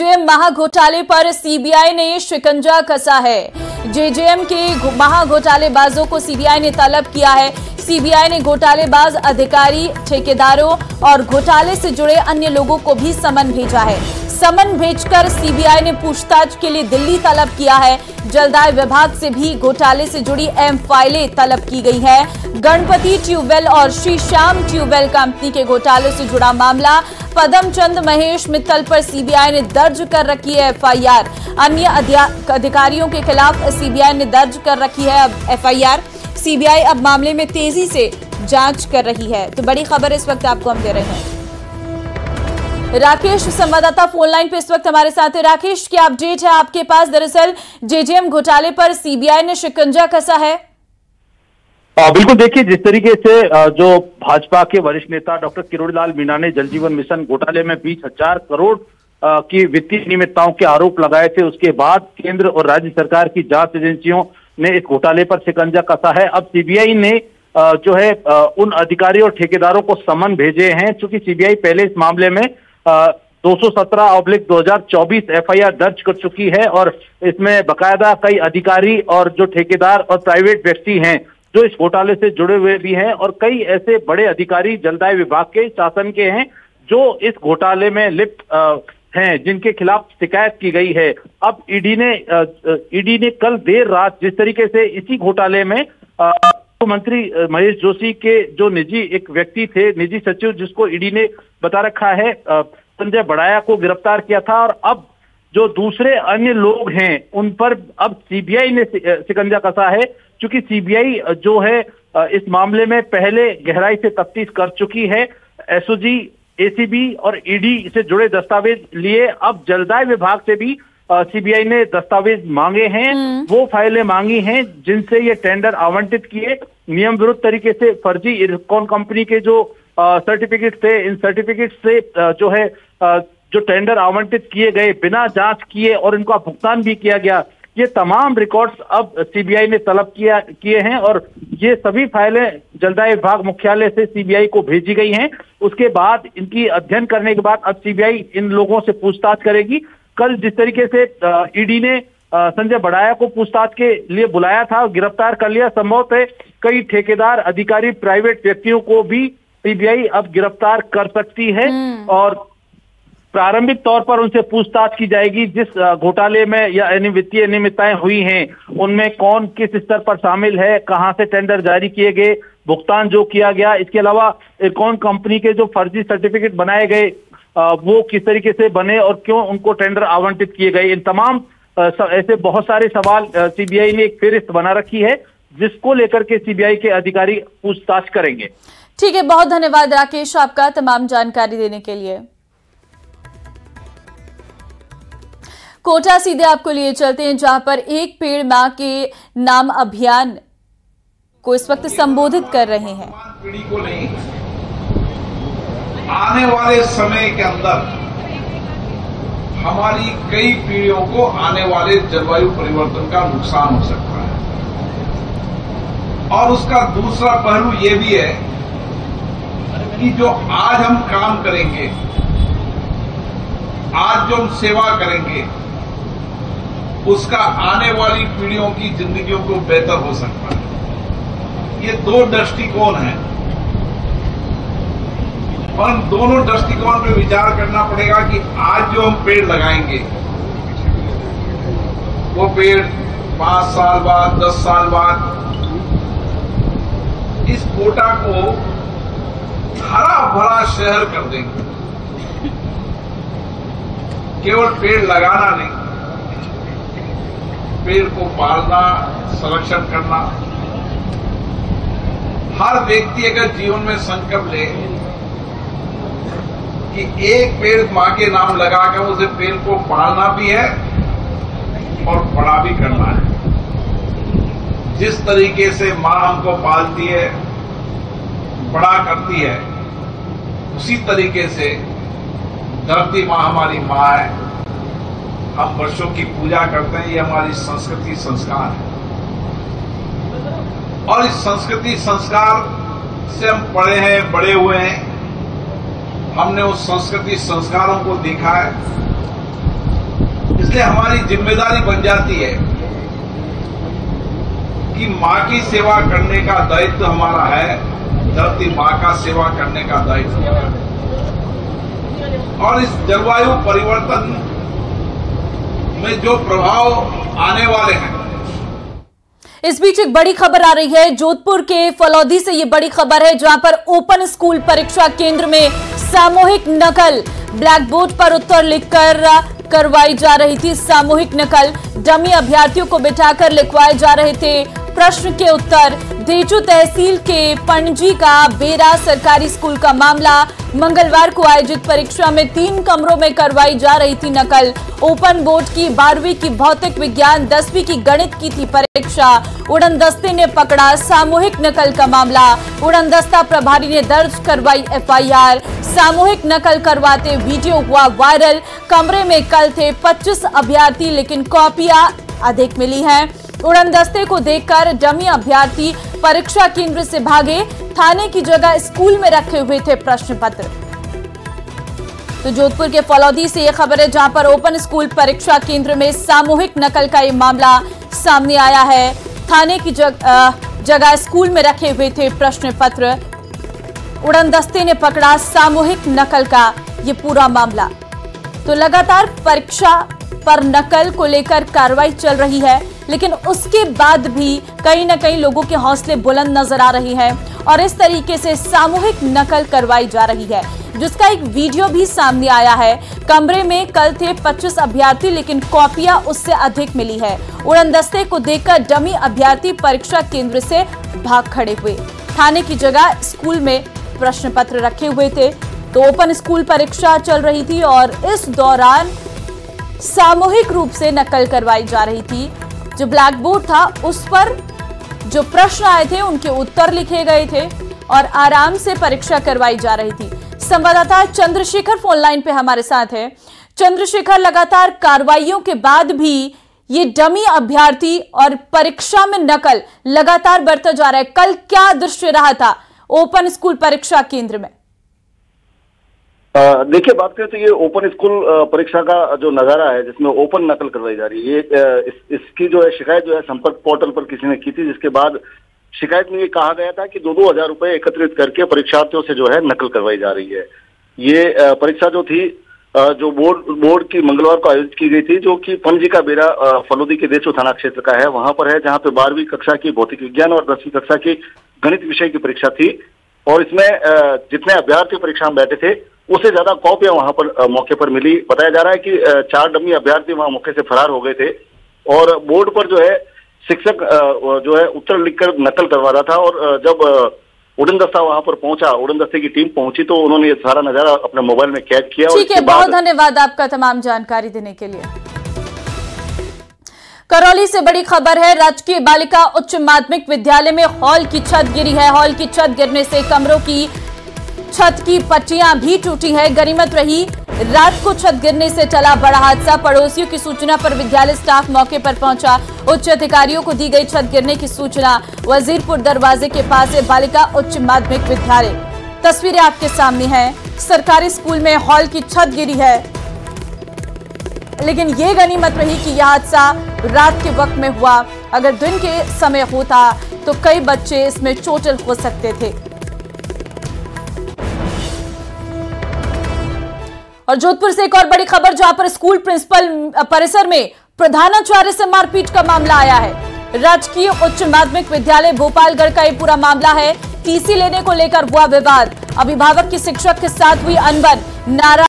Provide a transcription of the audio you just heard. JM महाघोटाले पर CBI ने शिकंजा कसा है। जेजेएम के महाघोटालेबाजों को सीबीआई ने तलब किया है। सीबीआई ने घोटालेबाज अधिकारी, ठेकेदारों और घोटाले से जुड़े अन्य लोगों को भी समन भेजा है। समन भेजकर सीबीआई ने पूछताछ के लिए दिल्ली तलब किया है। जलदाय विभाग से भी घोटाले से जुड़ी अहम फाइलें तलब की गई है। गणपति ट्यूबवेल और श्री श्याम ट्यूबवेल कंपनी के घोटाले से जुड़ा मामला, पदमचंद महेश मित्तल पर सीबीआई ने दर्ज कर रखी है एफआईआर। अन्य अधिकारियों के खिलाफ सीबीआई ने दर्ज कर रखी है एफआईआर। सीबीआई अब मामले में तेजी से जांच कर रही है। तो बड़ी खबर इस वक्त आपको हम दे रहे हैं। राकेश संवाददाता फोनलाइन पे इस वक्त हमारे साथ है। राकेश, क्या अपडेट है आपके पास? दरअसल जेजेएम घोटाले पर सीबीआई ने शिकंजा कसा है। बिल्कुल, देखिए जिस तरीके से जो भाजपा के वरिष्ठ नेता डॉक्टर किरोड़ी लाल मीणा ने जल जीवन मिशन घोटाले में 20,000 करोड़ की वित्तीय अनियमितताओं के आरोप लगाए थे, उसके बाद केंद्र और राज्य सरकार की जांच एजेंसियों ने इस घोटाले पर शिकंजा कसा है। अब सीबीआई ने जो है उन अधिकारी और ठेकेदारों को समन भेजे हैं। चूंकि सीबीआई पहले इस मामले में 217/2024 एफआईआर दर्ज कर चुकी है और इसमें बकायदा कई अधिकारी और जो ठेकेदार और प्राइवेट व्यक्ति हैं जो इस घोटाले से जुड़े हुए भी हैं, और कई ऐसे बड़े अधिकारी जलदाय विभाग के, शासन के हैं जो इस घोटाले में लिप्त हैं, जिनके खिलाफ शिकायत की गई है। अब ईडी ने कल देर रात जिस तरीके से इसी घोटाले में मंत्री महेश जोशी के जो निजी एक व्यक्ति थे, निजी सचिव जिसको ईडी ने बता रखा है, संजय बड़ाया को गिरफ्तार किया था, और अब जो दूसरे अन्य लोग हैं उन पर अब सीबीआई ने शिकंजा कसा है। क्योंकि सीबीआई जो है इस मामले में पहले गहराई से तफ्तीश कर चुकी है। एसओजी, एसीबी और ईडी से जुड़े दस्तावेज लिए अब जलदाय विभाग से भी सीबीआई ने दस्तावेज मांगे हैं, वो फाइलें मांगी हैं जिनसे ये टेंडर आवंटित किए, नियम विरुद्ध तरीके से फर्जी इरकॉन कंपनी के जो सर्टिफिकेट थे, इन सर्टिफिकेट से जो है जो टेंडर आवंटित किए गए बिना जांच किए और इनका भुगतान भी किया गया। ये तमाम रिकॉर्ड्स अब सीबीआई ने तलब किए हैं और ये सभी फाइलें जलदाय विभाग मुख्यालय से सीबीआई को भेजी गई हैं। उसके बाद इनकी अध्ययन करने के बाद अब सीबीआई इन लोगों से पूछताछ करेगी। कल जिस तरीके से ईडी ने संजय बड़ाया को पूछताछ के लिए बुलाया था, गिरफ्तार कर लिया, संभवतः कई ठेकेदार, अधिकारी, प्राइवेट व्यक्तियों को भी सीबीआई अब गिरफ्तार कर सकती है और प्रारंभिक तौर पर उनसे पूछताछ की जाएगी जिस घोटाले में या वित्तीय अनियमितताएं हुई हैं उनमें कौन किस स्तर पर शामिल है, कहां से टेंडर जारी किए गए, भुगतान जो किया गया, इसके अलावा कौन कंपनी के जो फर्जी सर्टिफिकेट बनाए गए वो किस तरीके से बने और क्यों उनको टेंडर आवंटित किए गए। इन तमाम ऐसे बहुत सारे सवाल सीबीआई ने एक फेरिस्त बना रखी है जिसको लेकर के सीबीआई के अधिकारी पूछताछ करेंगे। ठीक है, बहुत धन्यवाद राकेश आपका तमाम जानकारी देने के लिए। कोटा सीधे आपको लिए चलते हैं जहां पर एक पेड़ मां के नाम अभियान को इस वक्त संबोधित कर रहे हैं। पीढ़ी को नहीं, आने वाले समय के अंदर हमारी कई पीढ़ियों को आने वाले जलवायु परिवर्तन का नुकसान हो सकता है। और उसका दूसरा पहलू ये भी है कि जो आज हम काम करेंगे, आज जो हम सेवा करेंगे, उसका आने वाली पीढ़ियों की जिंदगियों को बेहतर हो सकता है। ये दो दृष्टिकोण है और हम दोनों दृष्टिकोण पे विचार करना पड़ेगा कि आज जो हम पेड़ लगाएंगे वो पेड़ 5 साल बाद, 10 साल बाद इस कोटा को हरा भरा शहर कर देंगे। केवल पेड़ लगाना नहीं, पेड़ को पालना, संरक्षण करना। हर व्यक्ति अगर जीवन में संकल्प ले कि एक पेड़ मां के नाम लगाकर उसे पेड़ को पालना भी है और बड़ा भी करना है, जिस तरीके से मां हमको पालती है, बड़ा करती है, उसी तरीके से धरती मां हमारी मां है। हम वर्षों की पूजा करते हैं, ये हमारी संस्कृति संस्कार है और इस संस्कृति संस्कार से हम पढ़े हैं, बड़े हुए हैं। हमने उस संस्कृति संस्कारों को देखा है मुख्य हमारी जिम्मेदारी बन जाती है कि माँ की सेवा करने का दायित्व हमारा है, धरती माँ का सेवा करने का दायित्व। और इस जलवायु परिवर्तन में जो प्रभाव आने वाले हैं। इस बीच एक बड़ी खबर आ रही है जोधपुर के फलौदी से। ये बड़ी खबर है जहां पर ओपन स्कूल परीक्षा केंद्र में सामूहिक नकल, ब्लैक बोर्ड पर उत्तर लिखकर करवाई जा रही थी। सामूहिक नकल, डमी अभ्यर्थियों को बिठाकर लिखवाए जा रहे थे प्रश्न के उत्तर। देचू तहसील के पणजी का बेरा सरकारी स्कूल का मामला। मंगलवार को आयोजित परीक्षा में 3 कमरों में करवाई जा रही थी नकल। ओपन बोर्ड की 12वीं की भौतिक विज्ञान, 10वीं की गणित की थी परीक्षा। उड़नदस्ते ने पकड़ा सामूहिक नकल का मामला। उड़नदस्ता प्रभारी ने दर्ज करवाई FIR। सामूहिक नकल करवाते वीडियो हुआ वायरल। कमरे में कल थे 25 अभ्यर्थी, लेकिन कॉपियां अधिक मिली हैं। उड़नदस्ते को देखकर डमी अभ्यर्थी परीक्षा केंद्र से भागे। थाने की जगह स्कूल में रखे हुए थे प्रश्न पत्र। तो जोधपुर के फलौदी से यह खबर है जहां पर ओपन स्कूल परीक्षा केंद्र में सामूहिक नकल का ये मामला सामने आया है। थाने की जगह स्कूल में रखे हुए थे प्रश्न पत्र। उड़नदस्ते ने पकड़ा सामूहिक नकल का ये पूरा मामला। तो लगातार परीक्षा पर नकल को लेकर कार्रवाई चल रही है, लेकिन उसके बाद भी कहीं ना कहीं लोगों के हौसले बुलंद नजर आ रहे हैं और इस तरीके से सामूहिक नकल करवाई जा रही है, जिसका एक वीडियो भी सामने आया है। कमरे में कल थे 25 अभ्यर्थी, लेकिन कॉपियां उससे अधिक मिली है। उड़नदस्ते को देखकर डमी अभ्यर्थी परीक्षा केंद्र से भाग खड़े हुए। थाने की जगह स्कूल में प्रश्न पत्र रखे हुए थे। तो ओपन स्कूल परीक्षा चल रही थी और इस दौरान सामूहिक रूप से नकल करवाई जा रही थी। जो ब्लैक बोर्ड था उस पर जो प्रश्न आए थे उनके उत्तर लिखे गए थे और आराम से परीक्षा करवाई जा रही थी। संवाददाता चंद्रशेखर फोन लाइन पे हमारे साथ है। चंद्रशेखर, लगातार कार्रवाइयों के बाद भी ये डमी अभ्यर्थी और परीक्षा में नकल लगातार बरता जा रहा है। कल क्या दृश्य रहा था ओपन स्कूल परीक्षा केंद्र में? देखिए, बात करें तो ये ओपन स्कूल परीक्षा का जो नजारा है जिसमें ओपन नकल करवाई जा रही है, ये इसकी जो है शिकायत जो है संपर्क पोर्टल पर किसी ने की थी, जिसके बाद शिकायत में ये कहा गया था कि 2-2 हजार रुपए एकत्रित करके परीक्षार्थियों से जो है नकल करवाई जा रही है। ये परीक्षा जो थी जो बोर्ड की मंगलवार को आयोजित की गई थी, जो कि पणजी का बेरा फलौदी के देचू थाना क्षेत्र का है, वहां पर है, जहाँ पे 12वीं कक्षा की भौतिक विज्ञान और 10वीं कक्षा की गणित विषय की परीक्षा थी। और इसमें जितने अभ्यर्थी परीक्षा में बैठे थे उससे ज्यादा कॉपियां वहां पर मौके पर मिली। बताया जा रहा है कि 4 डमी अभ्यर्थी वहां मौके से फरार हो गए थे और बोर्ड पर जो है शिक्षक जो है उत्तर लिखकर नकल करवा रहा था। और जब उड़नदस्ता वहां पर पहुंचा, उड़नदस्ते की टीम पहुंची, तो उन्होंने ये सारा नजारा अपने मोबाइल में कैद किया। ठीक है, बहुत धन्यवाद आपका तमाम जानकारी देने के लिए। करौली से बड़ी खबर है, राजकीय बालिका उच्च माध्यमिक विद्यालय में हॉल की छत गिरी है। हॉल की छत गिरने से कमरों की छत की पट्टियां भी टूटी है। गनीमत रही रात को छत गिरने से चला बड़ा हादसा। पड़ोसियों की सूचना पर विद्यालय स्टाफ मौके पर पहुंचा। उच्च अधिकारियों को दी गई छत गिरने की सूचना। वजीरपुर दरवाजे के पास है बालिका उच्च माध्यमिक विद्यालय। तस्वीरें आपके सामने हैं। सरकारी स्कूल में हॉल की छत गिरी है, लेकिन ये गनीमत रही कि यह हादसा रात के वक्त में हुआ। अगर दिन के समय होता तो कई बच्चे इसमें चोटिल हो सकते थे। और जोधपुर से एक और बड़ी खबर, जहां पर स्कूल प्रिंसिपल परिसर में प्रधानाचार्य से मारपीट का मामला आया है। राजकीय उच्च माध्यमिक विद्यालय भोपालगढ़ का ये पूरा मामला है। टीसी लेने को लेकर हुआ विवाद। अभिभावक की शिक्षक के साथ हुई अनबन। नारा